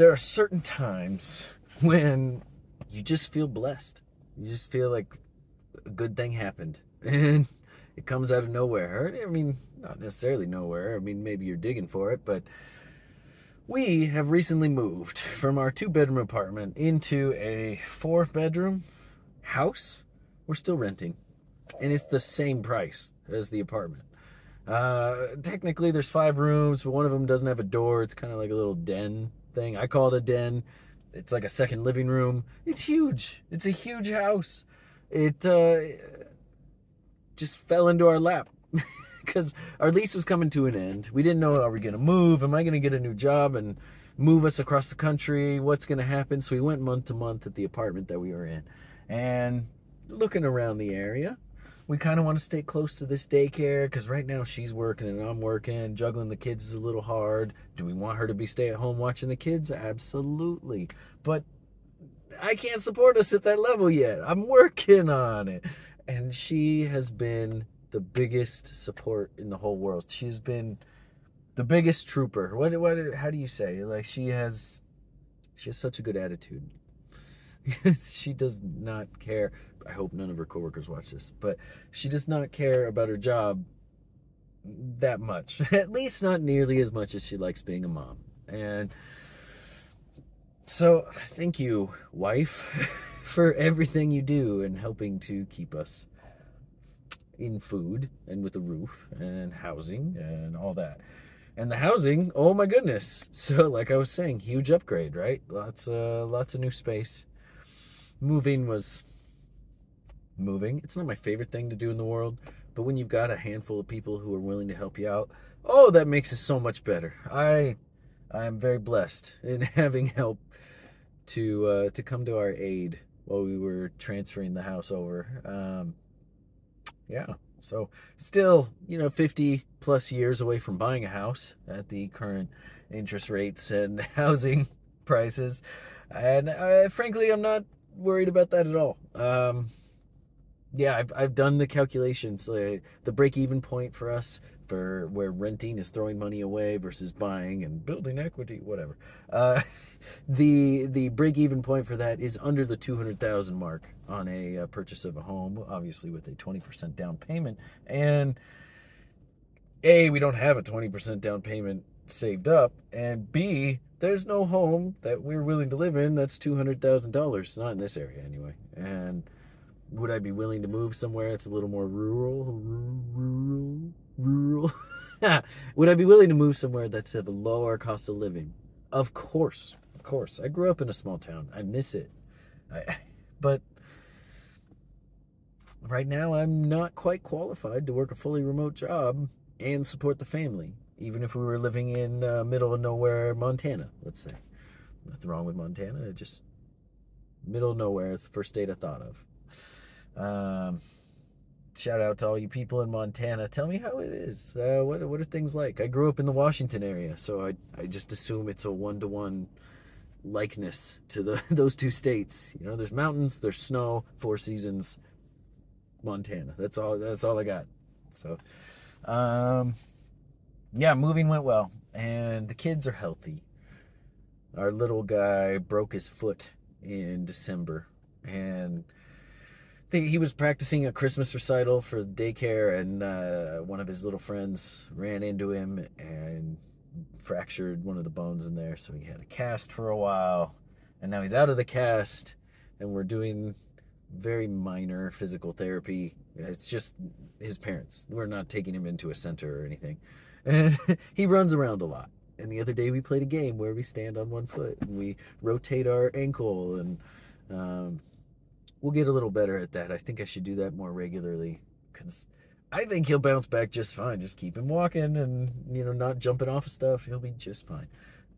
there are certain times when you just feel blessed. You just feel like a good thing happened. And it comes out of nowhere. I mean, not necessarily nowhere. I mean, maybe you're digging for it, but we have recently moved from our 2-bedroom apartment into a 4-bedroom house. We're still renting, and it's the same price as the apartment. Technically, there's 5 rooms, but one of them doesn't have a door. It's kind of like a little den thing. I call it a den. It's like a second living room. It's huge. It's a huge house. It just fell into our lap because our lease was coming to an end. We didn't know, are we going to move? Am I going to get a new job and move us across the country? What's going to happen? So we went month to month at the apartment that we were in. And looking around the area, we kind of want to stay close to this daycare because right now she's working and I'm working. Juggling the kids is a little hard. Do we want her to be stay at home watching the kids? Absolutely. But I can't support us at that level yet. I'm working on it. And she has been the biggest support in the whole world. She's been the biggest trooper. How do you say? Like, she has such a good attitude. She does not care. I hope none of her coworkers watch this, but she does not care about her job that much. At least not nearly as much as she likes being a mom. And so thank you, wife, for everything you do and helping to keep us in food and with a roof and housing and all that. And the housing, oh my goodness. So like I was saying, huge upgrade, right? Lots of new space. Moving. It's not my favorite thing to do in the world, but when you've got a handful of people who are willing to help you out, oh, that makes it so much better. I am very blessed in having help to come to our aid while we were transferring the house over. Yeah, so still, 50 plus years away from buying a house at the current interest rates and housing prices. And frankly, I'm not worried about that at all. Yeah, I've done the calculations. The break-even point for us, for where renting is throwing money away versus buying and building equity, whatever. The break-even point for that is under the $200,000 mark on a purchase of a home, obviously with a 20% down payment. And A, we don't have a 20% down payment saved up, and B, there's no home that we're willing to live in that's $200,000, not in this area anyway. And would I be willing to move somewhere that's a little more rural? Would I be willing to move somewhere that's at a lower cost of living? Of course, of course. I grew up in a small town. I miss it. But right now I'm not quite qualified to work a fully remote job and support the family, even if we were living in middle of nowhere, Montana, let's say. Nothing wrong with Montana, just middle of nowhere. It's the first state I thought of. Shout out to all you people in Montana. Tell me how it is. What are things like? I grew up in the Washington area, so I just assume it's a one-to-one likeness to those two states. There's mountains, there's snow, 4 seasons, Montana. That's all I got. So yeah, moving went well, and the kids are healthy. Our little guy broke his foot in December, and he was practicing a Christmas recital for daycare, and one of his little friends ran into him and fractured one of the bones in there, so he had a cast for a while, and now he's out of the cast, and we're doing very minor physical therapy. It's just his parents. We're not taking him into a center or anything, and he runs around a lot, and the other day we played a game where we stand on one foot, and we rotate our ankle, and we'll get a little better at that. I think I should do that more regularly because I think he'll bounce back just fine. Just keep him walking and, not jumping off of stuff. He'll be just fine.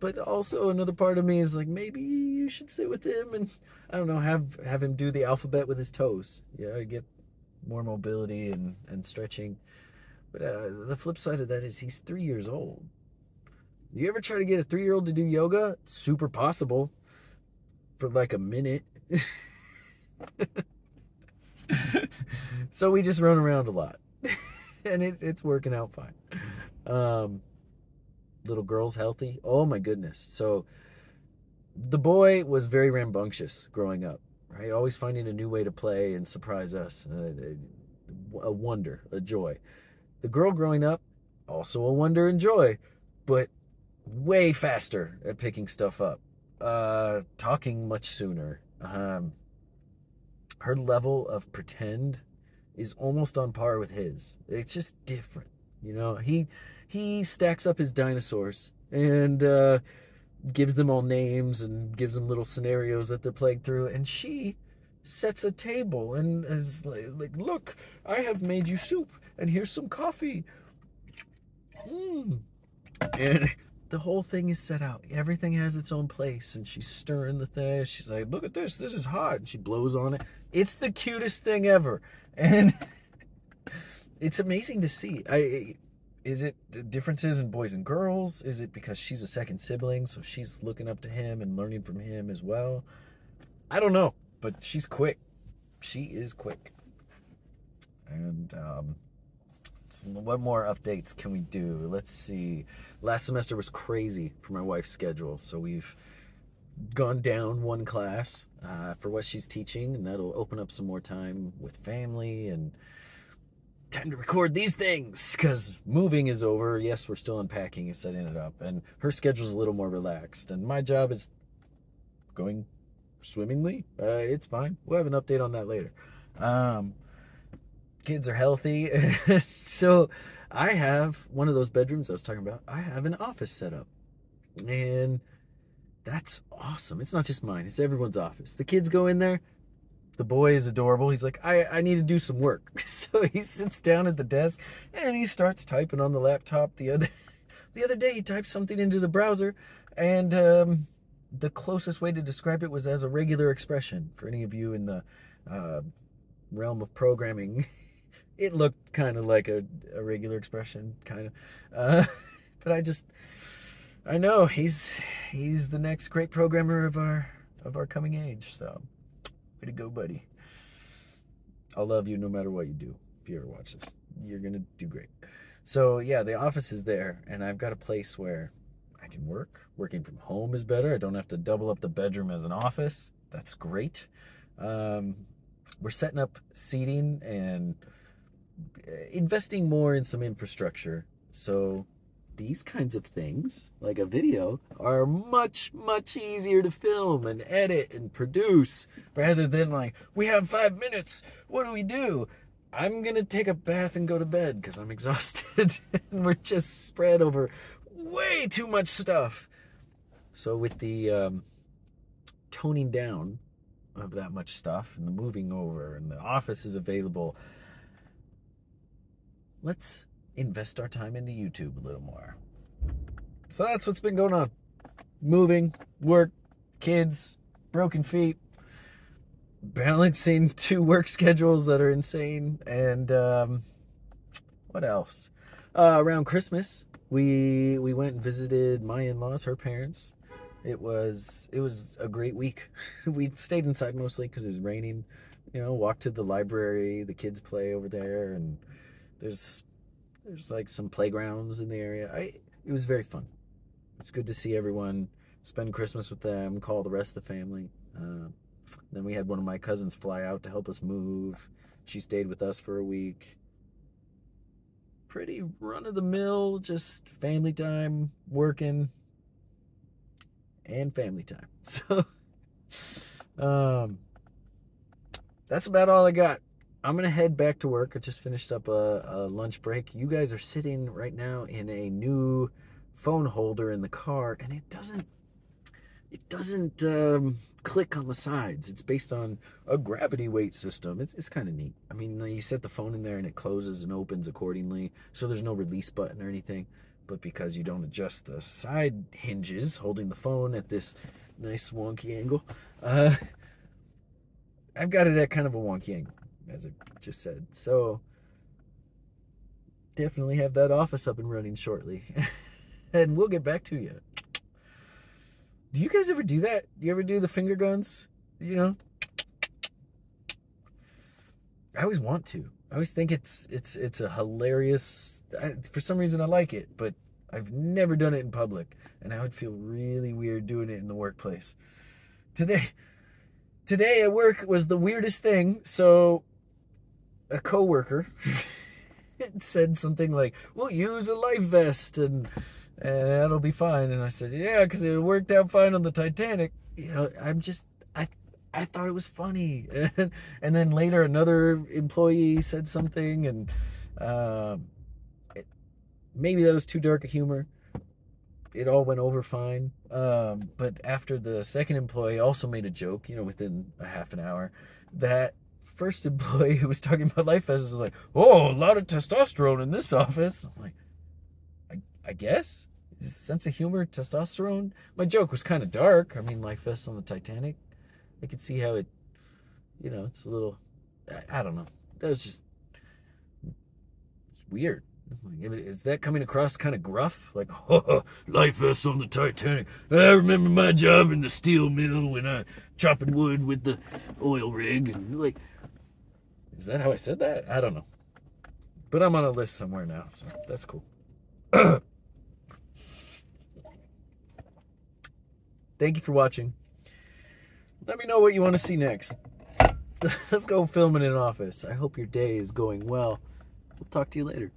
But also another part of me is like, maybe you should sit with him and, I don't know, have him do the alphabet with his toes. Yeah, get more mobility and stretching. But the flip side of that is he's 3 years old. You ever try to get a 3-year-old to do yoga? Super possible for like a minute. So we just run around a lot, and it's working out fine. Little girl's healthy. Oh my goodness. So The boy was very rambunctious growing up, right? Always finding a new way to play and surprise us. A wonder, a joy. The girl growing up, also a wonder and joy, but way faster at picking stuff up, talking much sooner. Her level of pretend is almost on par with his. It's just different, you know. He stacks up his dinosaurs and gives them all names and gives them little scenarios that they're playing through, and she sets a table and is like, look, I have made you soup, and here's some coffee. And the whole thing is set out. Everything has its own place, and she's stirring the thing. She's like, look at this. This is hot. And she blows on it. It's the cutest thing ever, and it's amazing to see. Is it differences in boys and girls? Is it because she's a second sibling, so she's looking up to him and learning from him as well? I don't know, but she's quick. She is quick. And so what more updates can we do? Let's see. Last semester was crazy for my wife's schedule, so we've gone down one class for what she's teaching, and that'll open up some more time with family and time to record these things because moving is over. Yes, we're still unpacking as that ended up, and her schedule's a little more relaxed, and my job is going swimmingly. It's fine. We'll have an update on that later. Kids are healthy. So I have one of those bedrooms I was talking about. I have an office set up, and that's awesome. It's not just mine. It's everyone's office. The kids go in there. The boy is adorable. He's like, I need to do some work. So he sits down at the desk and he starts typing on the laptop. The other day he typed something into the browser, and the closest way to describe it was as a regular expression. For any of you in the realm of programming, it looked kind of like a regular expression, kind of. But I know he's the next great programmer of our coming age. So, way to go, buddy. I'll love you no matter what you do. If you ever watch this, you're gonna do great. So yeah, the office is there, and I've got a place where I can work. Working from home is better. I don't have to double up the bedroom as an office. That's great. We're setting up seating and investing more in some infrastructure. So these kinds of things, like a video, are much, much easier to film and edit and produce rather than like, we have 5 minutes, what do we do? I'm going to take a bath and go to bed because I'm exhausted. And we're just spread over way too much stuff. So with the toning down of that much stuff and the moving over and the office is available, let's invest our time into YouTube a little more. So that's what's been going on. Moving, work, kids, broken feet, balancing two work schedules that are insane, and what else? Around Christmas, we went and visited my in-laws, her parents. It was a great week. We stayed inside mostly because it was raining. You know, walked to the library. The kids play over there, and there's like some playgrounds in the area. It was very fun. It's good to see everyone, spend Christmas with them, call the rest of the family. Then we had one of my cousins fly out to help us move. She stayed with us for a week. Pretty run-of-the-mill, just family time, working, and family time. So that's about all I got. I'm going to head back to work. I just finished up a lunch break. You guys are sitting right now in a new phone holder in the car, and it doesn't click on the sides. It's based on a gravity weight system. It's kind of neat. I mean, you set the phone in there, and it closes and opens accordingly, so there's no release button or anything. But because you don't adjust the side hinges holding the phone at this nice wonky angle, I've got it at kind of a wonky angle, as I just said. So definitely have that office up and running shortly. And we'll get back to you. Do you guys ever do that? Do you ever do the finger guns? You know? I always want to. I always think it's a hilarious, for some reason I like it, but I've never done it in public, and I would feel really weird doing it in the workplace. Today at work was the weirdest thing. So a coworker said something like, "We'll use a life vest and that'll be fine." And I said, "Yeah, because it worked out fine on the Titanic." You know, I thought it was funny. And then later another employee said something, and maybe that was too dark a humor. It all went over fine. But after the second employee also made a joke, you know, within a half an hour, that first employee who was talking about life vests was like, "Oh, a lot of testosterone in this office." I'm like, I guess? Is this sense of humor, testosterone? My joke was kind of dark. I mean, life vests on the Titanic. I could see how it, you know, it's a little, I don't know. That was just, it's weird. It's like, is that coming across kind of gruff? Like, "Oh, life vests on the Titanic. I remember my job in the steel mill when I chopping wood with the oil rig." And like, is that how I said that? I don't know. But I'm on a list somewhere now, so that's cool. Thank you for watching. Let me know what you want to see next. Let's go film in an office. I hope your day is going well. We'll talk to you later.